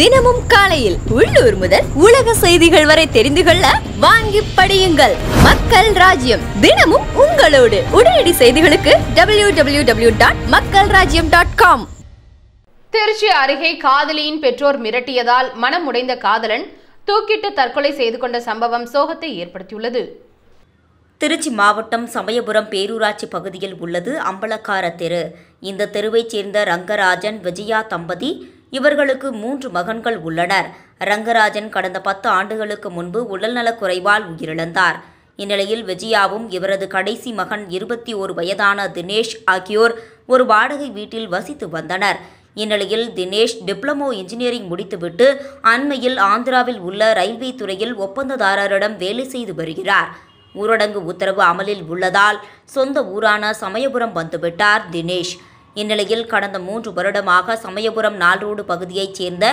தினமும் காலையில் உள்ளூர் முதல் உலக செய்திகள் வரை தெரிந்து கொள்ள வாங்கி படியுங்கள் மக்கள் ராஜ்யம். தினமும் உங்களோடு உடனடி செய்திகளுக்கு www.makkalrajyam.com. திருச்சி அருகே காதலியின் பெற்றோர் மிரட்டியதால் மனம் உடைந்த காதலன் தூக்கிட்டு தற்கொலை செய்து கொண்ட சம்பவம் சோகத்தை ஏற்படுத்தியுள்ளது. திருச்சி மாவட்டம் சமயபுரம் பேரூராட்சி பகுதியில் உள்ளது அம்பலக்கார தெரு. இந்த தெருவைச் சேர்ந்த ரங்கராஜன், விஜயா தம்பதி இவர்களுக்கு 3 மகன்கள் உள்ளனர். ரங்கராஜன் கடந்த 10 ஆண்டுகளுக்கு முன்பு உடல்நலக் குறைவால் உயிரிழந்தார். இந்நிலையில் விஜயாவும் இவரது கடைசி மகன் 21 வயதான தினேஷ் ஆகியோர் ஒரு வாடகை வீட்டில் வசித்து வந்தனர். இந்நிலையில் தினேஷ் டிப்ளமோ இன்ஜினியரிங் முடித்துவிட்டு அண்மையில் ஆந்திராவில் உள்ள ரயில்வே துறையில் ஒப்பந்ததாரரிடம் வேலை செய்து வருகிறார். ஊரடங்கு உத்தரவு அமலில் உள்ளதால் சொந்த ஊரான சமயபுரம் வந்துவிட்டார் தினேஷ். இந்நிலையில் கடந்த 3 வருடமாக சமயபுரம் நால்ரோடு பகுதியைச் சேர்ந்த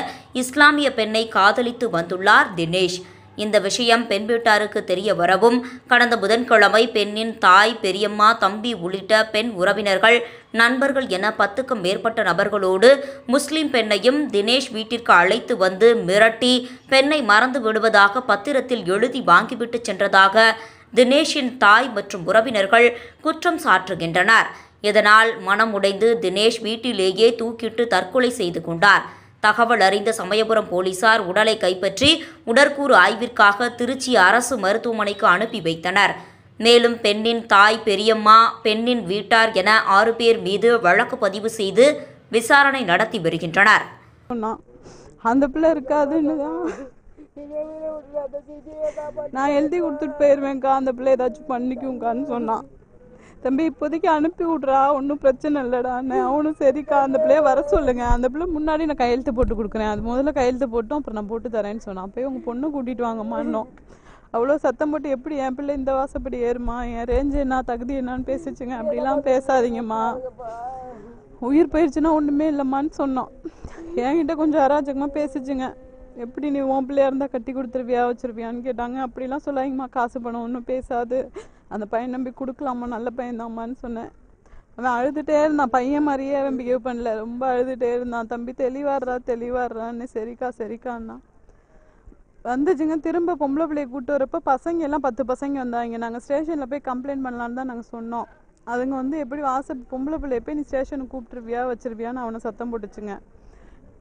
இஸ்லாமிய பெண்ணை காதலித்து வந்துள்ளார் தினேஷ். இந்த விஷயம் பெண் வீட்டாருக்கு தெரிய வரவும் கடந்த புதன்கிழமை பெண்ணின் தாய், பெரியம்மா, தம்பி உள்ளிட்ட பெண் உறவினர்கள், நண்பர்கள் என 10க்கும் மேற்பட்ட நபர்களோடு முஸ்லிம் பெண்ணையும் தினேஷ் வீட்டிற்கு அழைத்து வந்து மிரட்டி பெண்ணை மறந்து விடுவதாக பத்திரத்தில் எழுதி வாங்கிவிட்டு சென்றதாக தினேஷின் தாய் மற்றும் உறவினர்கள் குற்றம் சாட்டுகின்றனர். இதனால் மனம் உடைந்து தினேஷ் வீட்டிலேயே தூக்கிட்டு தற்கொலை செய்து கொண்டார். தகவல் அறிந்த சமயபுரம் போலீசார் உடலை கைப்பற்றி உடற்கூறு ஆய்விற்காக திருச்சி அரசு மருத்துவமனைக்கு அனுப்பி வைத்தனர். மேலும் பெண்ணின் தாய், பெரியம்மா, பெண்ணின் வீட்டார் என 6 பேர் மீது வழக்கு பதிவு செய்து விசாரணை நடத்தி வருகின்றனர். நான் எழுதி கொடுத்துட்டு போயிடுவேங்க்கா, அந்த பிள்ளை ஏதாச்சும் பண்ணிக்கும்கான்னு சொன்னான். தம்பி இப்போதைக்கு அனுப்பி விட்றா, ஒன்றும் பிரச்சனை இல்லைடான்னு. அவனும் சரிக்கா அந்த பிள்ளைய வர சொல்லுங்க, அந்த பிள்ளை முன்னாடி நான் கையெழுத்து போட்டு கொடுக்குறேன், அது முதல்ல கையெழுத்து போட்டோம் அப்புறம் நான் போட்டு தரேன்னு சொன்னான். அப்போயே உங்கள் பொண்ணு கூட்டிகிட்டு வாங்கம்மான்னோம். அவ்வளோ சத்தம் போட்டு எப்படி என் பிள்ளை இந்த வாசப்படி ஏறுமா, என் ரேஞ்சு என்ன, தகுதி என்னான்னு பேசிச்சுங்க. அப்படிலாம் பேசாதீங்கம்மா, உயிர் போயிடுச்சுன்னா ஒன்றுமே இல்லைம்மான்னு சொன்னோம். என்கிட்ட கொஞ்சம் அராஜகமாக பேசிச்சுங்க. எப்படி நீ உன் பிள்ளையாக இருந்தால் கட்டி கொடுத்துருவியா, வச்சுருவியான்னு கேட்டாங்க. அப்படிலாம் சொல்லாதீங்கம்மா, காசு பணம் ஒன்றும் பேசாது, அந்த பையன் நம்பி கொடுக்கலாமா, நல்ல பையன்தாம்மான்னு சொன்னேன். அவன் அழுதுகிட்டே இருந்தான், பையன் மாதிரியே அவன் பிஹேவ் பண்ணல, ரொம்ப அழுதுகிட்டே இருந்தான். தம்பி தெளிவாடுறான்னு சரிக்கா சரிக்கான்னா வந்துச்சுங்க. திரும்ப பொம்பளை பிள்ளையை கூப்பிட்டு வரப்போ பசங்க எல்லாம் 10 பசங்க வந்தாங்க. நாங்கள் ஸ்டேஷனில் போய் கம்ப்ளைண்ட் பண்ணலான்னு தான் நாங்கள் சொன்னோம். அதுங்க வந்து எப்படி பொம்பளை பிள்ளையை போய் நீ ஸ்டேஷனுக்கு கூப்பிட்டுருவியா, வச்சுருவியான்னு அவனை சத்தம் போட்டுச்சுங்க.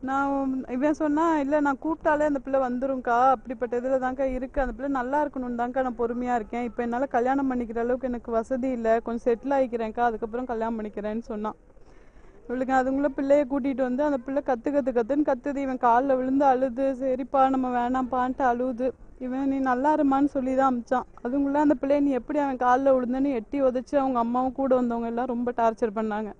நான் இவன் சொன்னால் இல்லை, நான் கூப்பிட்டாலே அந்த பிள்ளை வந்துடும்க்கா, அப்படிப்பட்ட இதில் தான்க்கா இருக்குது, அந்த பிள்ளை நல்லா இருக்கணும்னு தான்க்கா நான் பொறுமையாக இருக்கேன், இப்போ என்னால் கல்யாணம் பண்ணிக்கிற அளவுக்கு எனக்கு வசதி இல்லை, கொஞ்சம் செட்டில் ஆகிக்கிறேன்க்கா, அதுக்கப்புறம் கல்யாணம் பண்ணிக்கிறேன்னு சொன்னான். இவளுக்கு அதுங்கள பிள்ளையை கூட்டிகிட்டு வந்து அந்த பிள்ளை கற்றுன்னு கற்றுது. இவன் காலில் விழுந்து அழுது, சரிப்பா நம்ம வேணாம்ப்பான்ட்டு அழுவுது. இவன் நீ நல்லா இருமான்னு சொல்லி தான் அமிச்சான். அதுங்கள அந்த பிள்ளையை நீ எப்படி அவன் காலில் விழுந்தேன்னு எட்டி உதச்சி அவங்க அம்மாவும் கூட வந்தவங்க எல்லாம் ரொம்ப டார்ச்சர் பண்ணாங்க.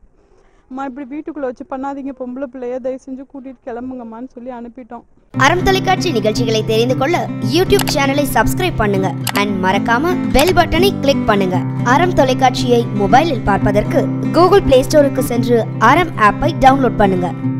அம்மா இப்படி வீட்டுக்குள்ள வச்சு பண்ணாதீங்க, பொம்பளை பிள்ளைய தயவு செஞ்சு கூட்டிட்டு கிளம்புங்கம்மான்னு சொல்லி அனுப்பிட்டோம். அறம் தொலைக்காட்சி நிகழ்ச்சிகளை தெரிந்து கொள்ள யூடியூப் சேனலை சப்ஸ்கிரைப் பண்ணுங்க அண்ட் மறக்காம பெல் பட்டனை கிளிக் பண்ணுங்க. அறம் தொலைக்காட்சியை மொபைலில் பார்ப்பதற்கு கூகுள் பிளே ஸ்டோருக்கு சென்று அறம் ஆப்பை டவுன்லோட் பண்ணுங்க.